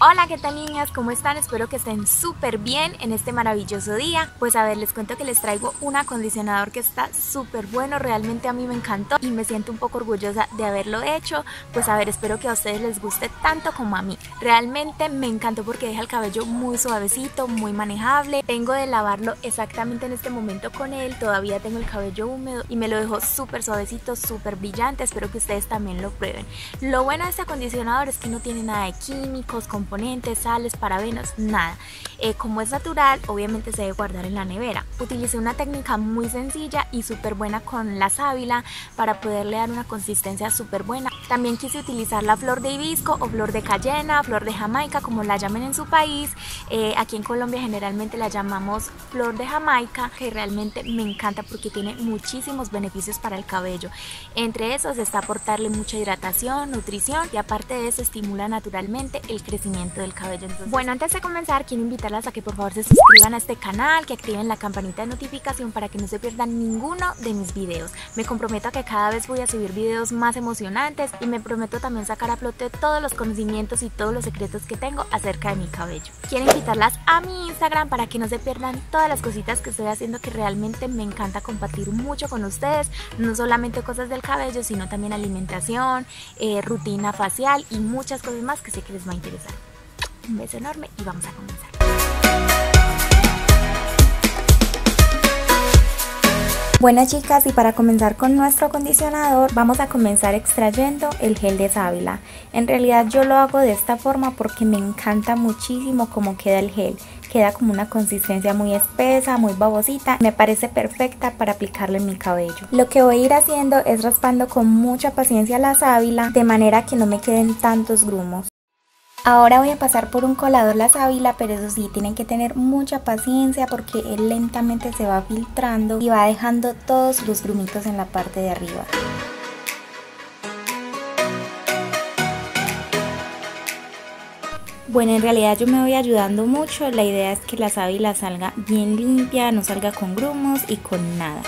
Hola, ¿qué tal niñas? ¿Cómo están? Espero que estén súper bien en este maravilloso día. Pues a ver, les cuento que les traigo un acondicionador que está súper bueno, realmente a mí me encantó y me siento un poco orgullosa de haberlo hecho. Pues a ver, espero que a ustedes les guste tanto como a mí. Realmente me encantó porque deja el cabello muy suavecito, muy manejable. Tengo de lavarlo exactamente en este momento con él, todavía tengo el cabello húmedo y me lo dejó súper suavecito, súper brillante. Espero que ustedes también lo prueben. Lo bueno de este acondicionador es que no tiene nada de químicos, componentes, sales, parabenos, nada. Como es natural, obviamente se debe guardar en la nevera. Utilicé una técnica muy sencilla y súper buena con la sábila para poderle dar una consistencia súper buena. También quise utilizar la flor de hibisco o flor de cayena, flor de Jamaica, como la llamen en su país. Aquí en Colombia generalmente la llamamos flor de Jamaica, que realmente me encanta porque tiene muchísimos beneficios para el cabello. Entre esos está aportarle mucha hidratación, nutrición y aparte de eso estimula naturalmente el crecimiento del cabello. Entonces, bueno, antes de comenzar quiero invitarlas a que por favor se suscriban a este canal, que activen la campanita de notificación para que no se pierdan ninguno de mis videos. Me comprometo a que cada vez voy a subir videos más emocionantes y me prometo también sacar a flote todos los conocimientos y todos los secretos que tengo acerca de mi cabello. Quiero invitarlas a mi Instagram para que no se pierdan todas las cositas que estoy haciendo, que realmente me encanta compartir mucho con ustedes, no solamente cosas del cabello sino también alimentación, rutina facial y muchas cosas más que sé que les va a interesar. Un beso enorme y vamos a comenzar. Buenas chicas, y para comenzar con nuestro acondicionador vamos a comenzar extrayendo el gel de sábila. En realidad yo lo hago de esta forma porque me encanta muchísimo cómo queda el gel. Queda como una consistencia muy espesa, muy babosita. Me parece perfecta para aplicarlo en mi cabello. Lo que voy a ir haciendo es raspando con mucha paciencia la sábila, de manera que no me queden tantos grumos. Ahora voy a pasar por un colador la sábila, pero eso sí, tienen que tener mucha paciencia porque él lentamente se va filtrando y va dejando todos los grumitos en la parte de arriba. Bueno, en realidad yo me voy ayudando mucho, la idea es que la sábila salga bien limpia, no salga con grumos y con nada.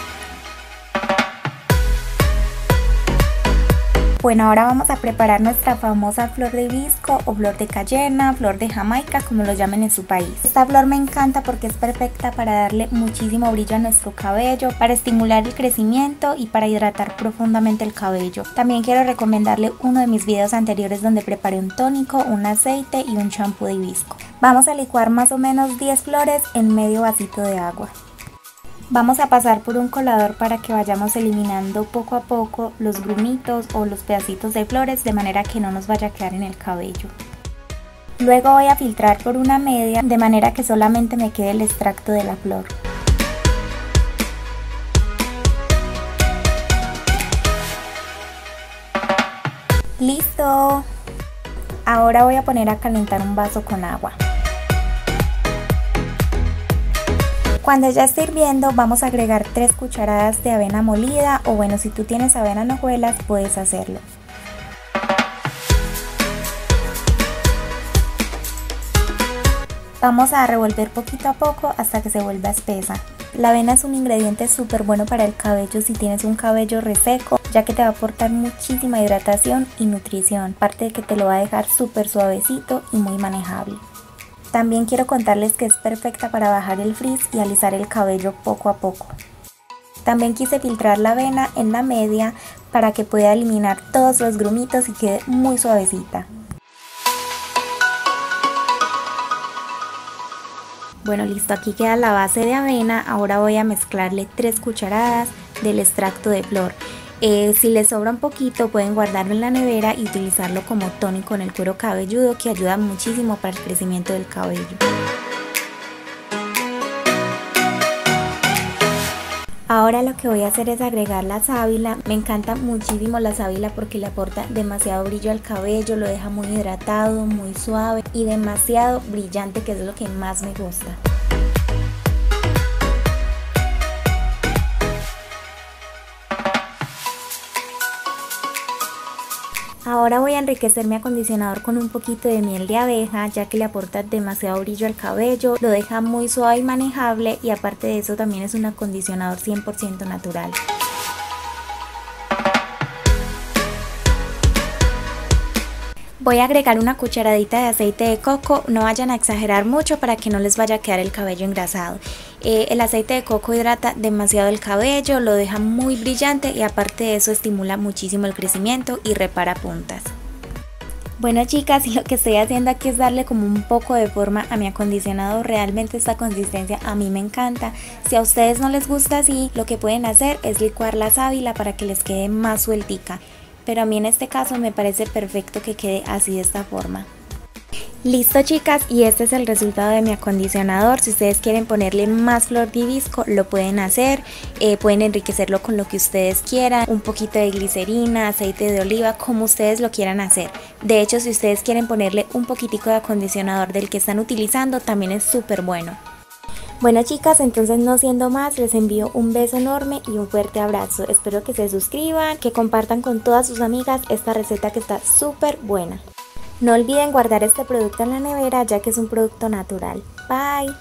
Bueno, ahora vamos a preparar nuestra famosa flor de hibisco o flor de cayena, flor de Jamaica, como lo llamen en su país. Esta flor me encanta porque es perfecta para darle muchísimo brillo a nuestro cabello, para estimular el crecimiento y para hidratar profundamente el cabello. También quiero recomendarle uno de mis videos anteriores donde preparé un tónico, un aceite y un champú de hibisco. Vamos a licuar más o menos 10 flores en medio vasito de agua. Vamos a pasar por un colador para que vayamos eliminando poco a poco los grumitos o los pedacitos de flores, de manera que no nos vaya a quedar en el cabello. Luego voy a filtrar por una media, de manera que solamente me quede el extracto de la flor. ¡Listo! Ahora voy a poner a calentar un vaso con agua. Cuando ya esté hirviendo vamos a agregar 3 cucharadas de avena molida, o bueno, si tú tienes avena en hojuelas puedes hacerlo. Vamos a revolver poquito a poco hasta que se vuelva espesa. La avena es un ingrediente súper bueno para el cabello si tienes un cabello reseco, ya que te va a aportar muchísima hidratación y nutrición, aparte de que te lo va a dejar súper suavecito y muy manejable. También quiero contarles que es perfecta para bajar el frizz y alisar el cabello poco a poco. También quise filtrar la avena en la media para que pueda eliminar todos los grumitos y quede muy suavecita. Bueno, listo, aquí queda la base de avena. Ahora voy a mezclarle 3 cucharadas del extracto de flor. Si les sobra un poquito pueden guardarlo en la nevera y utilizarlo como tónico en el cuero cabelludo, que ayuda muchísimo para el crecimiento del cabello. Ahora lo que voy a hacer es agregar la sábila. Me encanta muchísimo la sábila porque le aporta demasiado brillo al cabello, lo deja muy hidratado, muy suave y demasiado brillante, que es lo que más me gusta. Ahora voy a enriquecer mi acondicionador con un poquito de miel de abeja, ya que le aporta demasiado brillo al cabello, lo deja muy suave y manejable, y aparte de eso también es un acondicionador 100% natural. Voy a agregar una cucharadita de aceite de coco, no vayan a exagerar mucho para que no les vaya a quedar el cabello engrasado. El aceite de coco hidrata demasiado el cabello, lo deja muy brillante y aparte de eso estimula muchísimo el crecimiento y repara puntas. Bueno chicas, lo que estoy haciendo aquí es darle como un poco de forma a mi acondicionador. Realmente esta consistencia a mí me encanta. Si a ustedes no les gusta así, lo que pueden hacer es licuar la sábila para que les quede más sueltica. Pero a mí en este caso me parece perfecto que quede así de esta forma. Listo chicas, y este es el resultado de mi acondicionador. Si ustedes quieren ponerle más flor de hibisco lo pueden hacer, pueden enriquecerlo con lo que ustedes quieran, un poquito de glicerina, aceite de oliva, como ustedes lo quieran hacer. De hecho, si ustedes quieren ponerle un poquitico de acondicionador del que están utilizando también es súper bueno. Bueno chicas, entonces no siendo más, les envío un beso enorme y un fuerte abrazo. Espero que se suscriban, que compartan con todas sus amigas esta receta que está súper buena. No olviden guardar este producto en la nevera ya que es un producto natural. Bye.